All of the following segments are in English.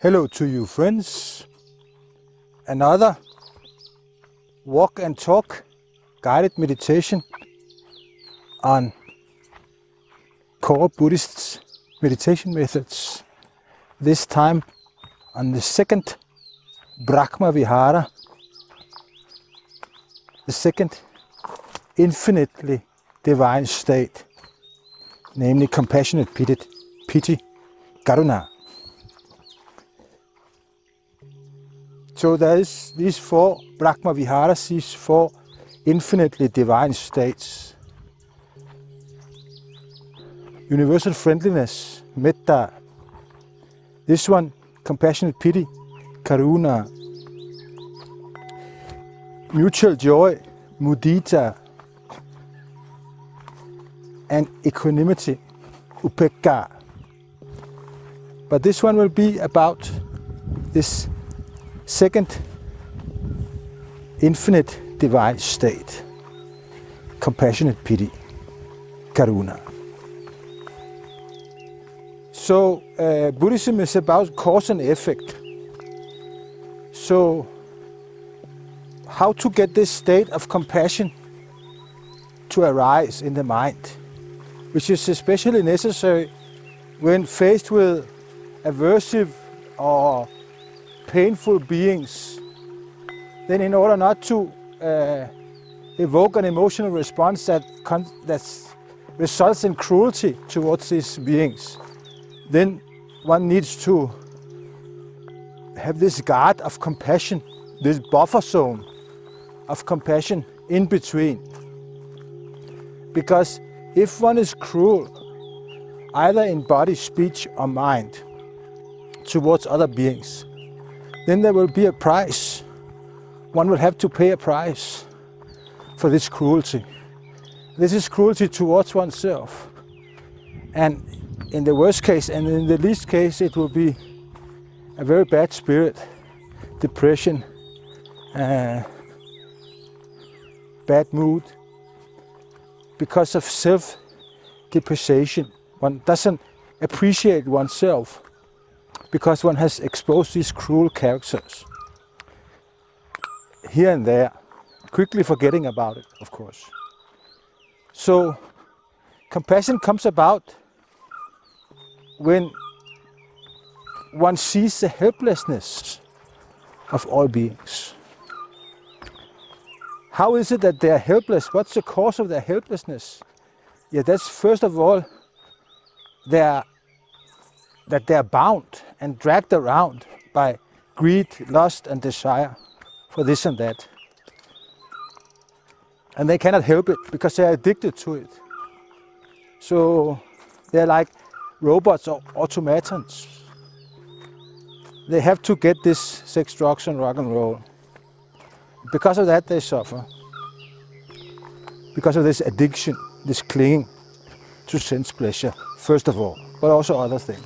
Hello to you, friends. Another walk and talk guided meditation on core Buddhist meditation methods. This time on the second Brahma Vihara, the second infinitely divine state, namely compassionate pity, karuna. So there is these four Brahma Viharas, these four infinitely divine states. Universal friendliness, metta. This one, compassionate pity, karuna. Mutual joy, mudita. And equanimity, upekkhā. But this one will be about this second infinite divine state, compassionate pity, karuna. So Buddhism is about cause and effect. So how to get this state of compassion to arise in the mind, which is especially necessary when faced with aversive or painful beings. Then, in order not to evoke an emotional response that results in cruelty towards these beings, then one needs to have this guard of compassion, this buffer zone of compassion in between. Because if one is cruel, either in body, speech or mind, towards other beings, then there will be a price. One will have to pay a price for this cruelty. This is cruelty towards oneself. And in the worst case, and in the least case, it will be a very bad spirit, depression, bad mood, because of self-depreciation. One doesn't appreciate oneself, because one has exposed these cruel characters here and there, quickly forgetting about it, of course. So compassion comes about when one sees the helplessness of all beings. How is it that they are helpless? What's the cause of their helplessness? Yeah, that's first of all that they are bound and dragged around by greed, lust and desire for this and that. And they cannot help it because they are addicted to it. So they're like robots or automatons. They have to get this sex, drugs and rock and roll. Because of that they suffer. Because of this addiction, this clinging to sense pleasure, first of all, but also other things.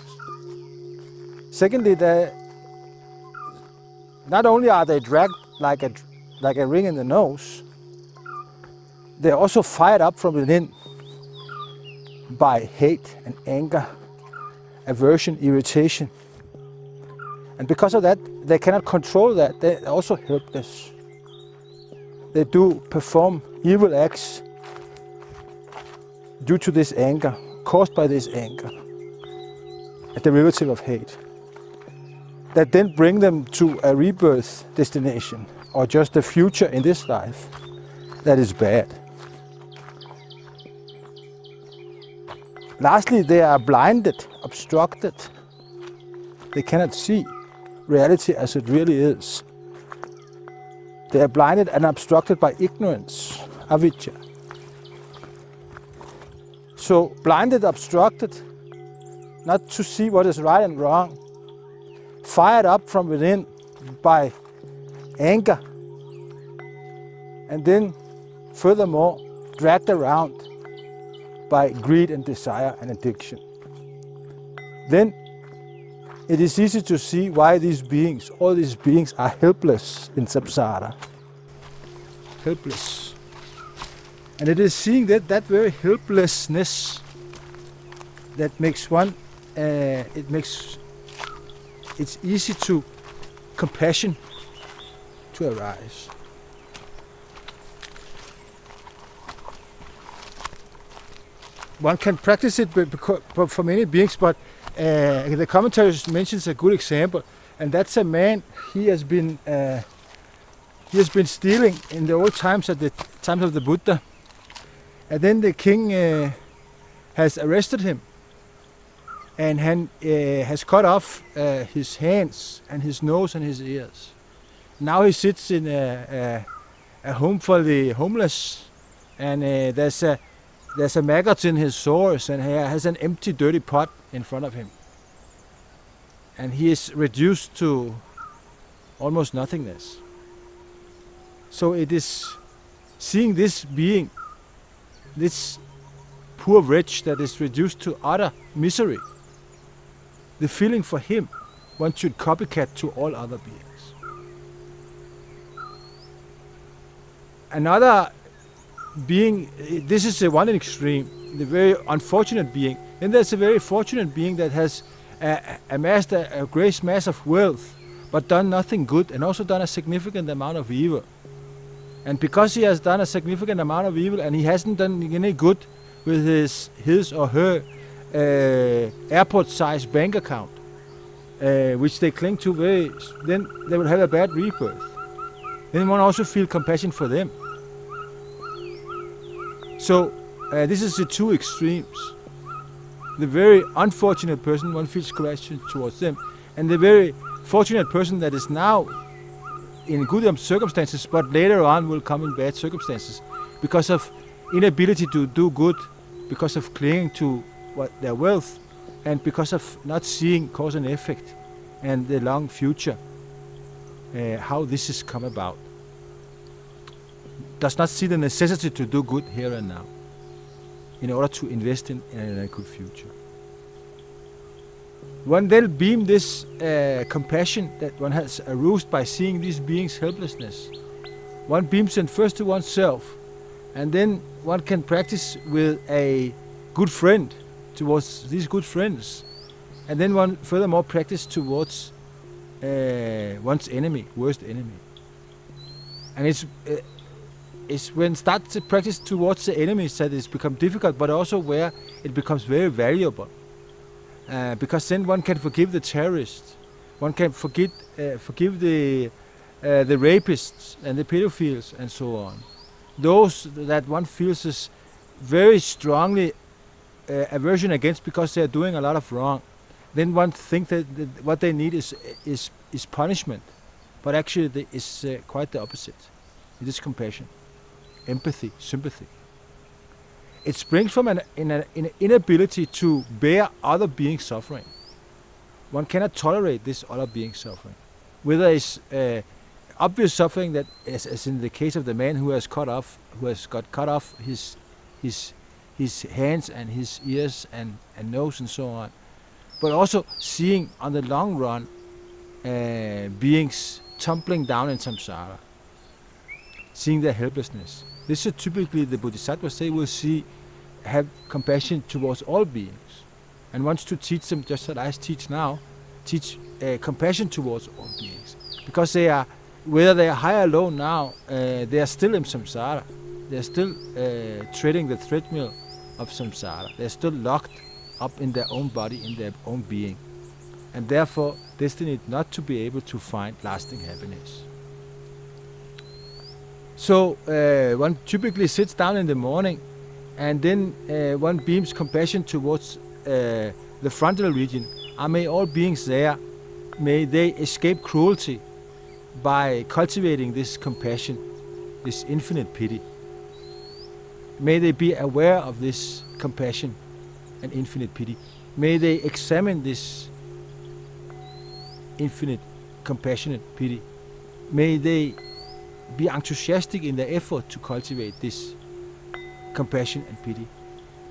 Secondly, not only are they dragged like a ring in the nose, they're also fired up from within by hate and anger, aversion, irritation. And because of that, they cannot control that. They're also helpless. They do perform evil acts due to this anger, caused by this anger, a derivative of hate, that then bring them to a rebirth destination, or just a future in this life that is bad. Lastly, they are blinded, obstructed. They cannot see reality as it really is. They are blinded and obstructed by ignorance, avidya. So blinded, obstructed, not to see what is right and wrong, fired up from within by anger, and then furthermore dragged around by greed and desire and addiction. Then it is easy to see why these beings, all these beings, are helpless in samsara. Helpless. And it is seeing that very helplessness that makes one, it makes it's easy to compassion to arise. One can practice it for many beings, but the commentary mentions a good example, and that's a man. He has been stealing in the old times, at the times of the Buddha, and then the king has arrested him, and has cut off his hands and his nose and his ears. Now he sits in a home for the homeless, and there's a maggot in his sores, and he has an empty, dirty pot in front of him. And he is reduced to almost nothingness. So it is seeing this being, this poor wretch that is reduced to utter misery, the feeling for him, one should copycat to all other beings. Another being, this is the one extreme, the very unfortunate being. Then there's a very fortunate being that has amassed a great mass of wealth, but done nothing good, and also done a significant amount of evil. And because he has done a significant amount of evil, and he hasn't done any good with his or her airport-sized bank account, which they cling to very, then they will have a bad rebirth. Then one also feel compassion for them. So this is the two extremes. The very unfortunate person, one feels compassion towards them, and the very fortunate person that is now in good circumstances, but later on will come in bad circumstances because of inability to do good, because of clinging to their wealth, and because of not seeing cause and effect and the long future, how this has come about. Does not see the necessity to do good here and now in order to invest in a good future. One then beam this compassion that one has aroused by seeing these beings' helplessness. One beams them first to oneself, and then one can practice with a good friend, towards these good friends, and then one furthermore practice towards one's enemy, worst enemy. And it's when start to practice towards the enemies that it's become difficult, but also where it becomes very valuable, because then one can forgive the terrorists, one can forgive the rapists and the pedophiles and so on. Those that one feels is very strongly aversion against because they are doing a lot of wrong. Then one thinks that what they need is punishment, but actually it's quite the opposite. It is compassion, empathy, sympathy. It springs from an inability to bear other beings' suffering. One cannot tolerate this other being's suffering. Whether it's obvious suffering, that as in the case of the man who has got cut off his hands and his ears and nose and so on, but also seeing on the long run beings tumbling down in samsara, seeing their helplessness. This is typically the bodhisattvas. They will have compassion towards all beings, and wants to teach them, just as I teach now, compassion towards all beings, because they are, whether they are high or low now, they are still in samsara. They are still treading the treadmill of samsara. They are still locked up in their own body, in their own being, and therefore destined not to be able to find lasting happiness. So one typically sits down in the morning, and then one beams compassion towards the frontal region. May all beings there, may they escape cruelty by cultivating this compassion, this infinite pity. May they be aware of this compassion and infinite pity. May they examine this infinite compassionate pity. May they be enthusiastic in their effort to cultivate this compassion and pity.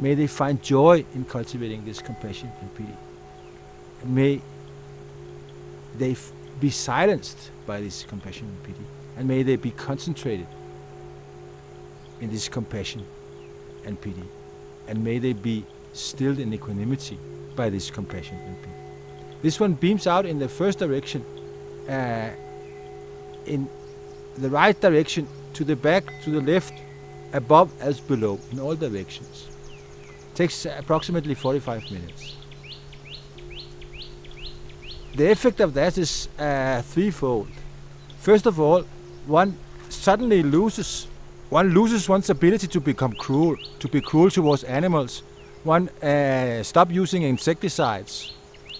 May they find joy in cultivating this compassion and pity. And may they be silenced by this compassion and pity. And may they be concentrated in this compassion and pity. And may they be stilled in equanimity by this compassion and pity. This one beams out in the first direction, in the right direction, to the back, to the left, above as below, in all directions. Takes approximately 45 minutes. The effect of that is threefold. First of all, one suddenly loses one's ability to become cruel, to be cruel towards animals. One stop using insecticides,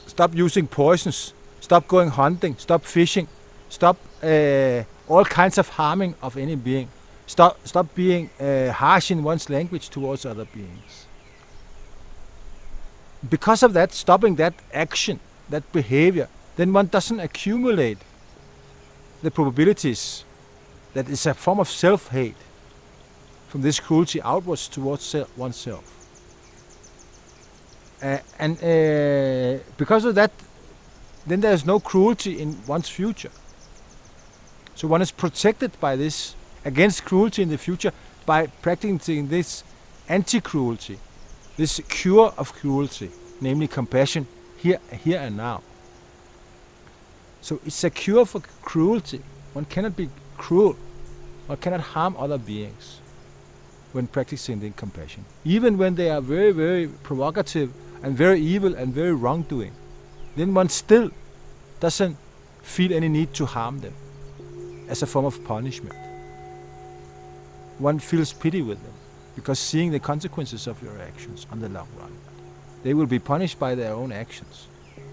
stop using poisons, stop going hunting, stop fishing, stop all kinds of harming of any being. Stop being harsh in one's language towards other beings. Because of that, stopping that action, that behavior, then one doesn't accumulate the probabilities that is a form of self-hate from this cruelty outwards towards oneself. Because of that, then there is no cruelty in one's future. So one is protected by this, against cruelty in the future, by practicing this anti-cruelty, this cure of cruelty, namely compassion, here and now. So it's a cure for cruelty. One cannot be cruel, one cannot harm other beings when practicing the compassion, even when they are very, very provocative and very evil and very wrongdoing. Then one still doesn't feel any need to harm them as a form of punishment. One feels pity with them, because seeing the consequences of your actions on the long run. They will be punished by their own actions.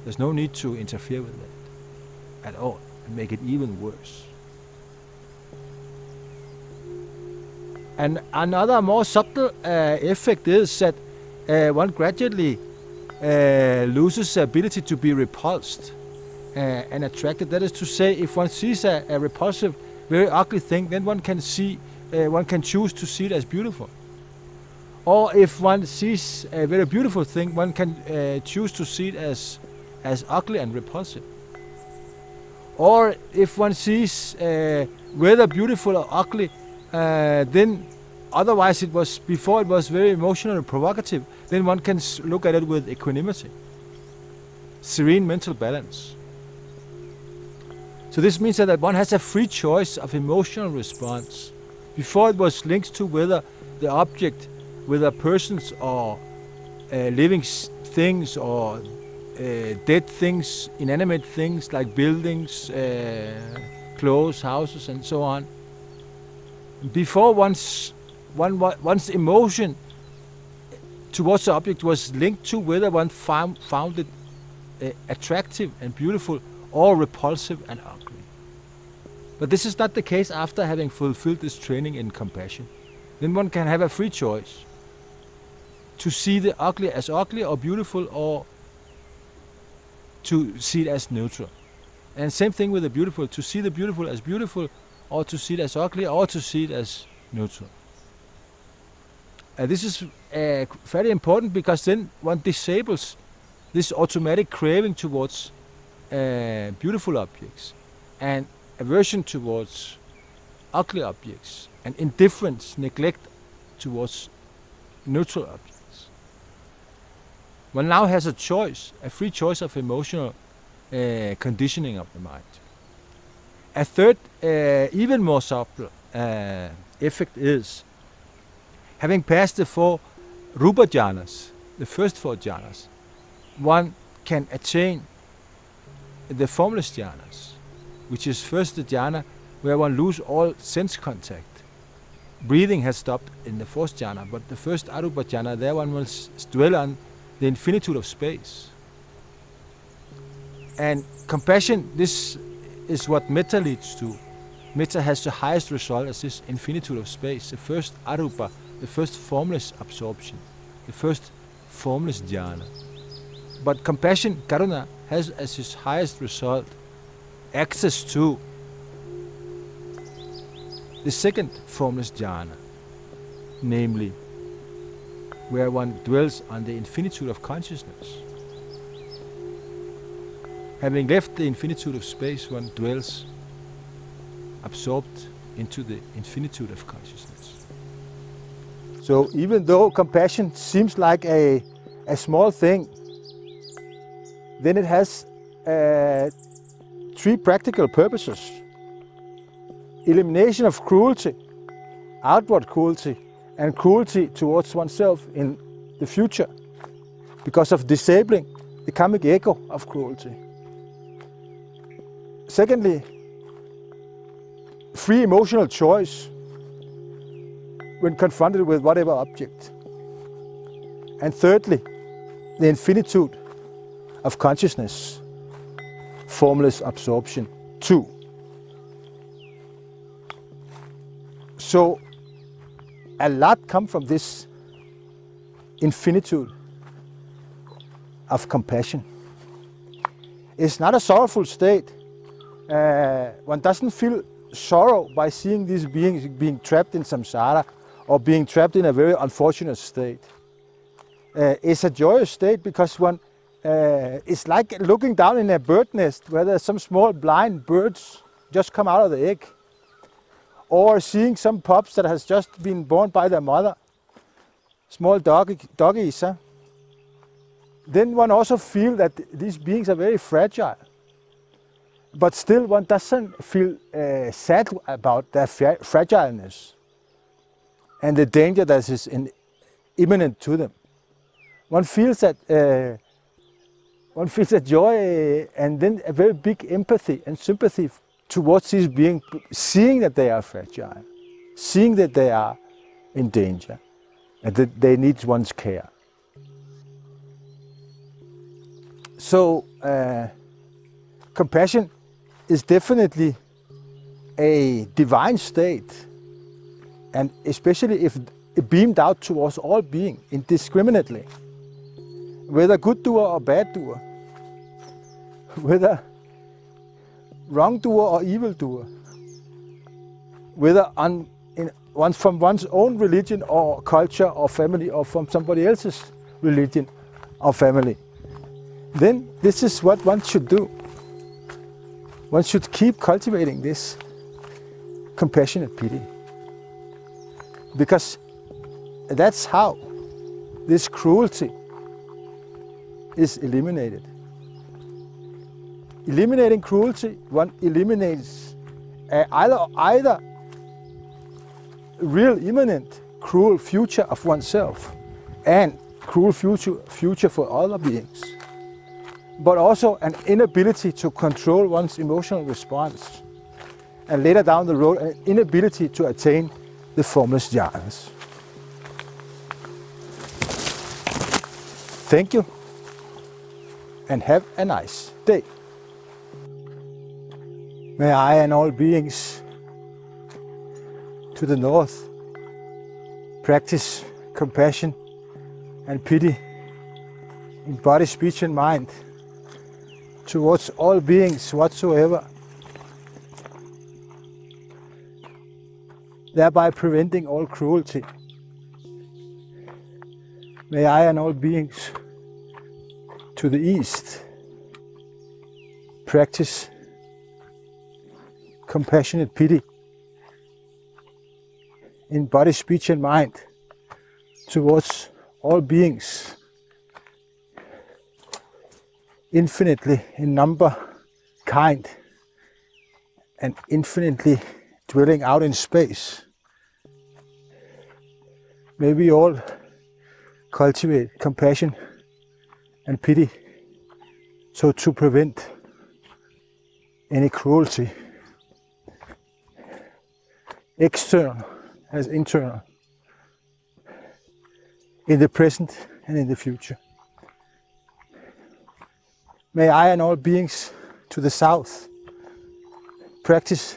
There's no need to interfere with that at all and make it even worse. And another more subtle effect is that one gradually loses the ability to be repulsed and attracted. That is to say, if one sees a repulsive, very ugly thing, then one can see, one can choose to see it as beautiful. Or if one sees a very beautiful thing, one can choose to see it as ugly and repulsive. Or if one sees whether beautiful or ugly, then otherwise it was, before it was very emotional and provocative, then one can look at it with equanimity, serene mental balance. So this means that one has a free choice of emotional response. Before it was linked to whether the object, whether persons or living things or dead things, inanimate things like buildings, clothes, houses and so on. Before one's emotion towards the object was linked to whether one found it attractive and beautiful or repulsive and ugly. But this is not the case after having fulfilled this training in compassion. Then one can have a free choice to see the ugly as ugly or beautiful, or to see it as neutral. And same thing with the beautiful, to see the beautiful as beautiful, or to see it as ugly, or to see it as neutral. This is very important, because then one disables this automatic craving towards beautiful objects and aversion towards ugly objects, and indifference, neglect towards neutral objects. One now has a choice, a free choice of emotional conditioning of the mind. A third, even more subtle effect is, having passed the four Rupa jhanas, the first four jhanas, one can attain the formless jhanas, which is first the jhana where one loses all sense contact. Breathing has stopped in the fourth jhana, but the first Arupa jhana, there one will dwell on the infinitude of space. And compassion, this is what metta leads to. Metta has the highest result as this infinitude of space, the first Arupa, the first formless absorption, the first formless jhana. But compassion, karuna, has as its highest result access to the second formless jhana, namely where one dwells on the infinitude of consciousness. Having left the infinitude of space, one dwells absorbed into the infinitude of consciousness. So even though compassion seems like a small thing, then it has three practical purposes: elimination of cruelty, outward cruelty, and cruelty towards oneself in the future, because of disabling the karmic echo of cruelty. Secondly, free emotional choice when confronted with whatever object. And thirdly, the infinitude of consciousness, formless absorption too. So a lot comes from this infinitude of compassion. It's not a sorrowful state. One doesn't feel sorrow by seeing these beings being trapped in samsara or being trapped in a very unfortunate state. It's a joyous state because one it's like looking down in a bird nest where there's some small blind birds just come out of the egg, or seeing some pups that has just been born by their mother, small doggies. Huh? Then one also feels that these beings are very fragile, but still one doesn't feel sad about their fragileness and the danger that is imminent to them. One feels that a joy and then a very big empathy and sympathy towards these beings, seeing that they are fragile, seeing that they are in danger, and that they need one's care. So compassion is definitely a divine state, and especially if beamed out towards all beings indiscriminately, whether good doer or bad doer, whether wrongdoer or evildoer, whether from one's own religion or culture or family, or from somebody else's religion or family, then this is what one should do. One should keep cultivating this compassionate pity, because that's how this cruelty is eliminated. Eliminating cruelty, one eliminates either real imminent cruel future of oneself and cruel future for other beings, but also an inability to control one's emotional response, and later down the road an inability to attain the formless jhanas. Thank you, and have a nice day. May I and all beings to the north practice compassion and pity in body, speech and mind towards all beings whatsoever, thereby preventing all cruelty. May I and all beings to the east practice compassionate pity in body, speech and mind towards all beings, infinitely in number, kind, and infinitely dwelling out in space. May we all cultivate compassion and pity, so to prevent any cruelty, external as internal, in the present and in the future. May I and all beings to the south practice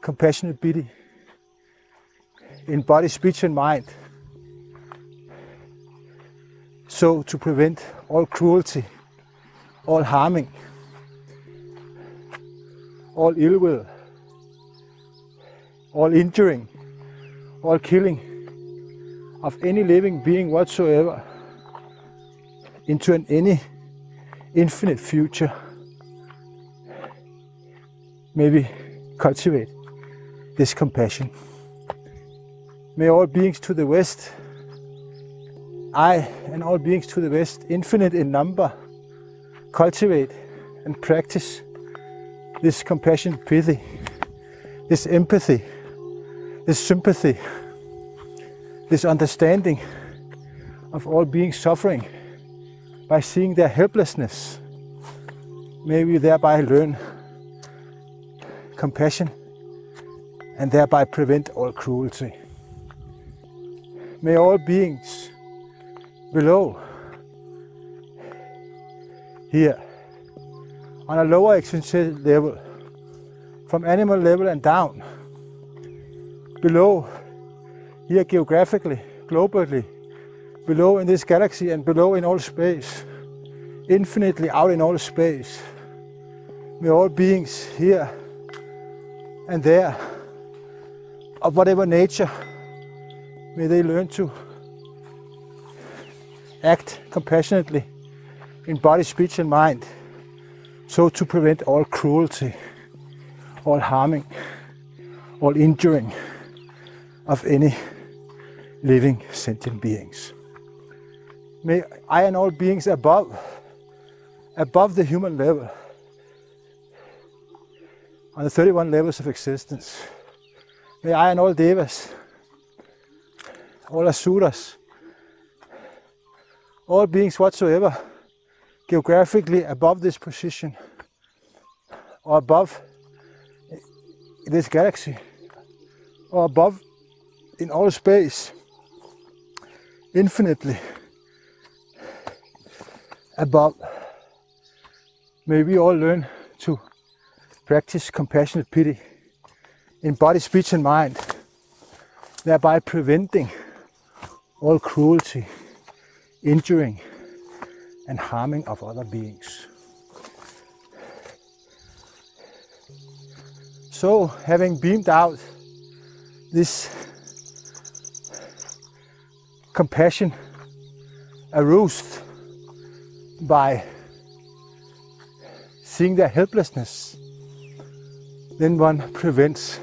compassionate pity in body, speech and mind, so to prevent all cruelty, all harming, all ill will, all injuring, all killing of any living being whatsoever, into any infinite future. May we cultivate this compassion. May all beings to the west, I and all beings to the west, infinite in number, cultivate and practice this compassion, pity, this empathy, this sympathy, this understanding of all beings suffering by seeing their helplessness. May we thereby learn compassion and thereby prevent all cruelty. May all beings below, here, on a lower existential level, from animal level and down, below, here geographically, globally, below in this galaxy and below in all space, infinitely out in all space, may all beings here and there, of whatever nature, may they learn to act compassionately in body, speech and mind, so to prevent all cruelty, all harming, all injuring of any living sentient beings. May I and all beings above the human level, on the 31 levels of existence, may I and all devas, all asuras, all beings whatsoever, geographically above this position, or above this galaxy, or above in all space, infinitely above, may we all learn to practice compassionate pity in body, speech and mind, thereby preventing all cruelty, injuring and harming of other beings. So, having beamed out this compassion aroused by seeing their helplessness, then one prevents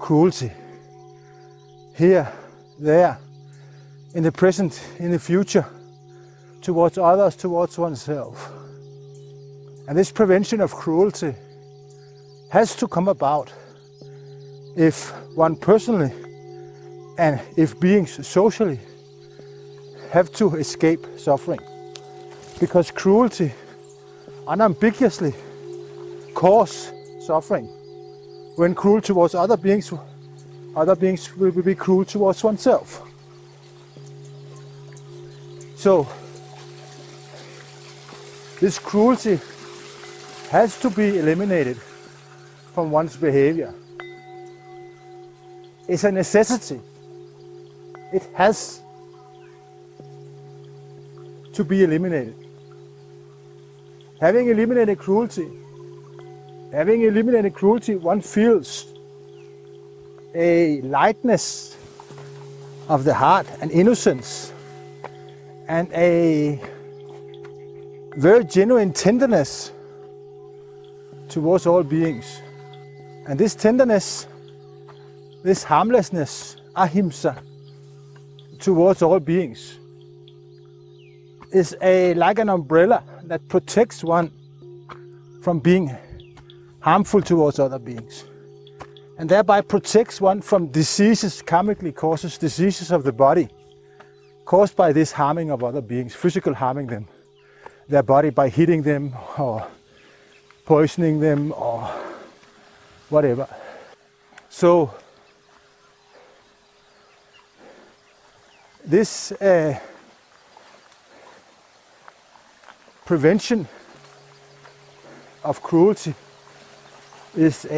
cruelty here, there, in the present, in the future, towards others, towards oneself. And this prevention of cruelty has to come about if one personally and if beings socially have to escape suffering. Because cruelty unambiguously causes suffering. When cruel towards other beings will be cruel towards oneself. So, this cruelty has to be eliminated from one's behavior. It's a necessity. It has to be eliminated. Having eliminated cruelty, one feels a lightness of the heart, an innocence, and a very genuine tenderness towards all beings. And this tenderness, this harmlessness, ahimsa, towards all beings, is like an umbrella that protects one from being harmful towards other beings, and thereby protects one from diseases, karmically causes diseases of the body, caused by this harming of other beings, physical harming them, their body by hitting them or poisoning them or whatever. So this prevention of cruelty is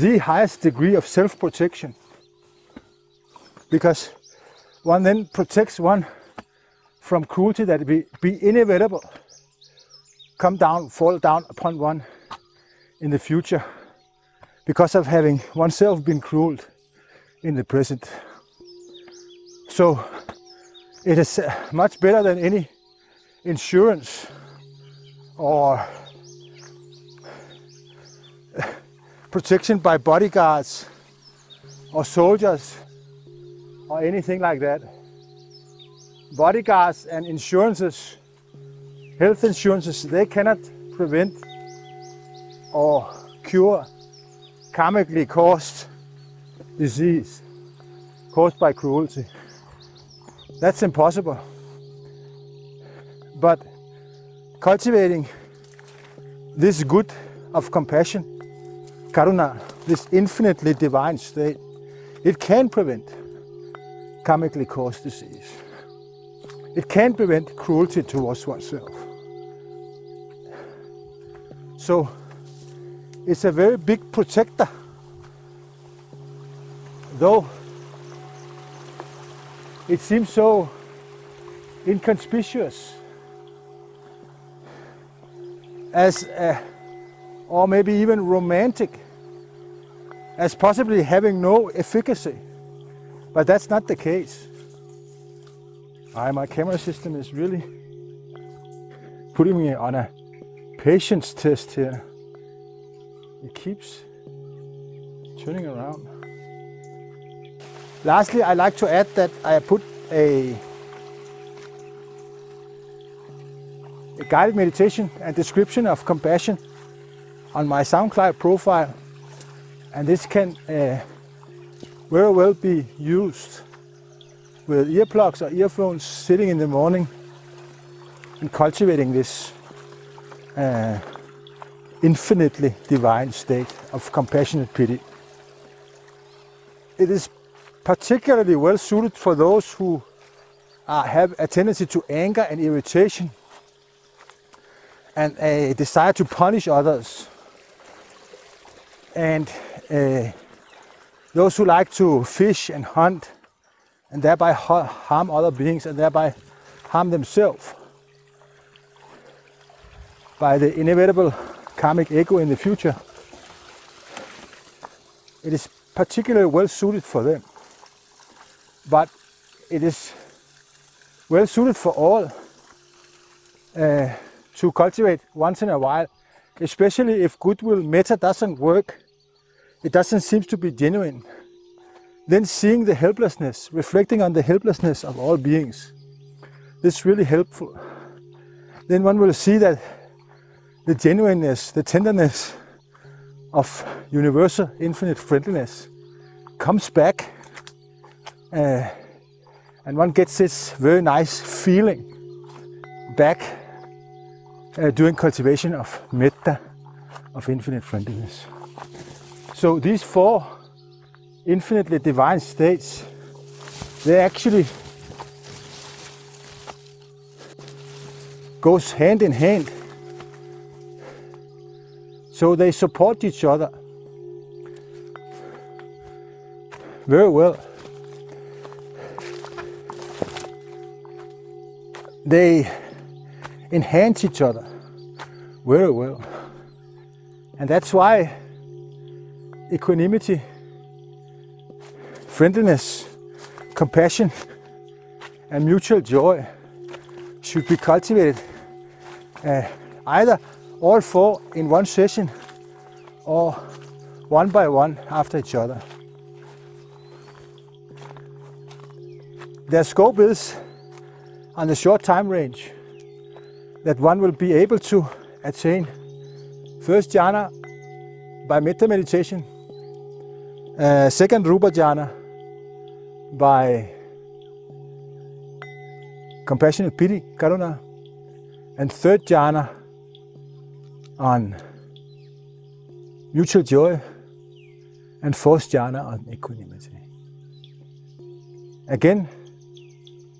the highest degree of self-protection, because one then protects one from cruelty that will be inevitable, come down, fall down upon one in the future, because of having oneself been cruel in the present. So it is much better than any insurance or protection by bodyguards or soldiers or anything like that. Bodyguards and insurances Health insurances, they cannot prevent or cure karmically caused disease caused by cruelty. That's impossible. But cultivating this good of compassion, karuna, this infinitely divine state, it can prevent karmically caused disease. It can prevent cruelty towards oneself. So it's a very big protector, though it seems so inconspicuous as or maybe even romantic as possibly having no efficacy. But that's not the case. My camera system is really putting me on a patience test here. It keeps turning around. Lastly, I'd like to add that I put a guided meditation and description of compassion on my SoundCloud profile, and this can very well be used with earplugs or earphones sitting in the morning and cultivating this infinitely divine state of compassionate pity. It is particularly well suited for those who have a tendency to anger and irritation and a desire to punish others, and those who like to fish and hunt and thereby harm other beings and thereby harm themselves by the inevitable karmic echo in the future. It is particularly well suited for them, but it is well suited for all to cultivate once in a while, especially if goodwill, metta, doesn't work. It doesn't seem to be genuine. Then seeing the helplessness, reflecting on the helplessness of all beings, this is really helpful. Then one will see that the genuineness, the tenderness of universal infinite friendliness comes back, and one gets this very nice feeling back doing cultivation of metta, of infinite friendliness. So these four infinitely divine states, they actually goes hand in hand. So they support each other very well. They enhance each other very well. And that's why equanimity, friendliness, compassion, and mutual joy should be cultivated, either all four in one session or one by one after each other. Their scope is on the short time range that one will be able to attain first jhana by metta meditation, second Rupa jhana by compassionate pity, karuna, and third jhana on mutual joy, and fourth jhana on equanimity. Again,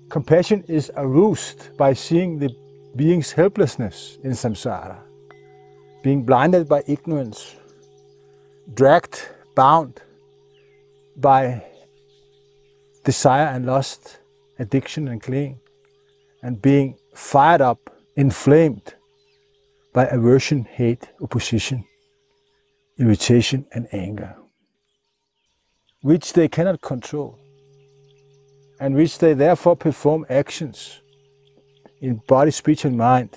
compassion is aroused by seeing the being's helplessness in samsara, being blinded by ignorance, dragged, bound by desire and lust, addiction and clinging, and being fired up, inflamed by aversion, hate, opposition, irritation and anger, which they cannot control, and which they therefore perform actions in body, speech and mind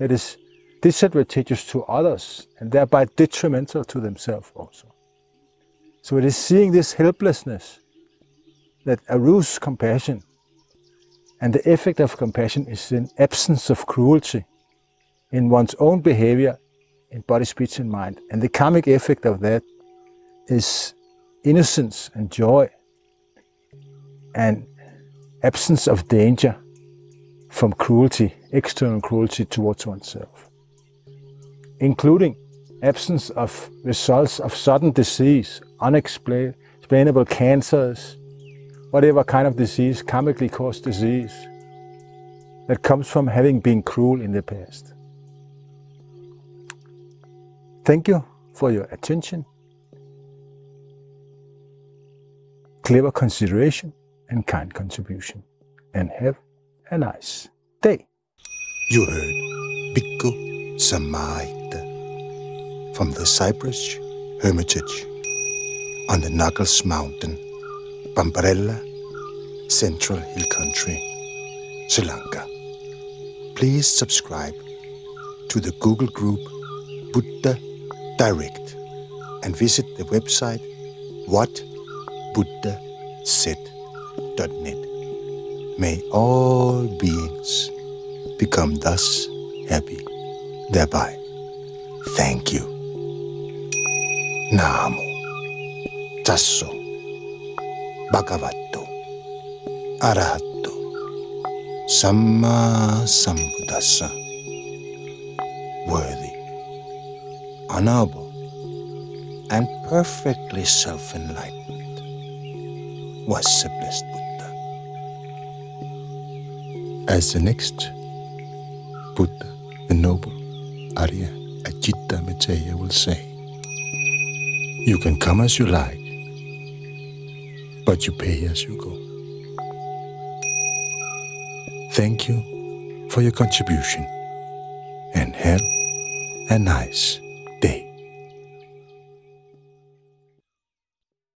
that is disadvantageous to others and thereby detrimental to themselves also. So it is seeing this helplessness that arouses compassion, and the effect of compassion is an absence of cruelty in one's own behavior in body, speech, and mind. And the karmic effect of that is innocence and joy and absence of danger from cruelty, external cruelty towards oneself, including absence of results of sudden disease, unexplainable cancers, whatever kind of disease, karmically caused disease, that comes from having been cruel in the past. Thank you for your attention, clever consideration, and kind contribution. And have a nice day. You heard Bhikkhu Samahita from the Cyprus Hermitage on the Knuckles Mountain, Bambarella, Central Hill Country, Sri Lanka. Please subscribe to the Google group Buddha Direct and visit the website what-buddha-said.net. May all beings become thus happy thereby. Thank you. Namo tasso bhagavato arahato samma sambuddhasa. Worthy, honorable, and perfectly self-enlightened was the blessed Buddha. As the next Buddha, the noble Ariya Ajita Metteya will say, you can come as you like, but you pay as you go. Thank you for your contribution and have a nice day.